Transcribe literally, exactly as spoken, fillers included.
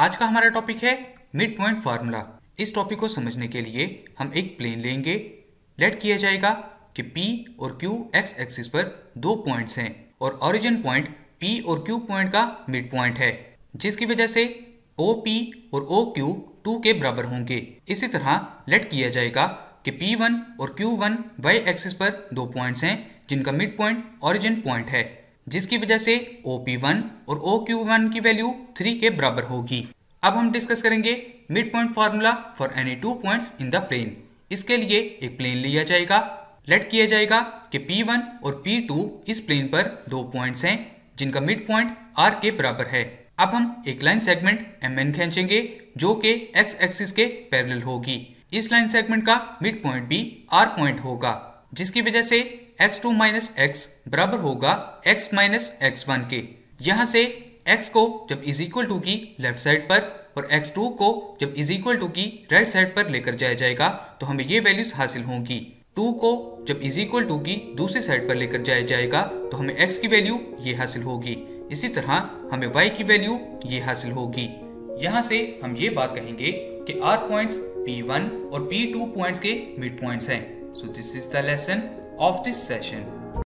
आज का हमारा टॉपिक है मिड पॉइंट फार्मूला। इस टॉपिक को समझने के लिए हम एक प्लेन लेंगे। लेट किया जाएगा कि P और Q एक्स एक्सिस पर दो पॉइंट्स हैं और ओरिजिन पॉइंट P और Q पॉइंट का मिड पॉइंट है, जिसकी वजह से O P और O Q दो के बराबर होंगे। इसी तरह लेट किया जाएगा कि P वन और Q वन वाई एक्सिस पर दो पॉइंट्स हैं जिनका मिड पॉइंट ओरिजिन पॉइंट है, जिसकी वजह से O P वन और O Q वन की वैल्यू तीन के बराबर होगी। अब हम डिस्कस करेंगे mid point formula for any two points in the plane. इसके लिए एक प्लेन लिया जाएगा। लेट किया जाएगा कि P वन और P टू इस प्लेन पर दो पॉइंट्स हैं जिनका मिड पॉइंट R के बराबर है। अब हम एक लाइन सेगमेंट M N खींचेंगे जो कि X एक्सिस के पैरेलल होगी। इस लाइन सेगमेंट का मिड पॉइंट भी R पॉइंट होगा, जिसकी वजह से x टू माइनस x बराबर होगा x माइनस x वन के। यहाँ से x को जब इज इक्वल टू की लेफ्ट साइड पर और x टू को जब इज इक्वल टू की राइट साइड पर लेकर जाया जाएगा तो हमें ये वैल्यूज हासिल होंगी। टू को जब इज इक्वल टू की दूसरी साइड पर लेकर जाया जाएगा तो हमें x की वैल्यू ये हासिल होगी। इसी तरह हमें y की वैल्यू ये हासिल होगी। यहाँ से हम ये बात कहेंगे कि r पॉइंट्स P वन और P टू पॉइंट्स के मिड पॉइंट्स हैं। So this is the lesson of this session।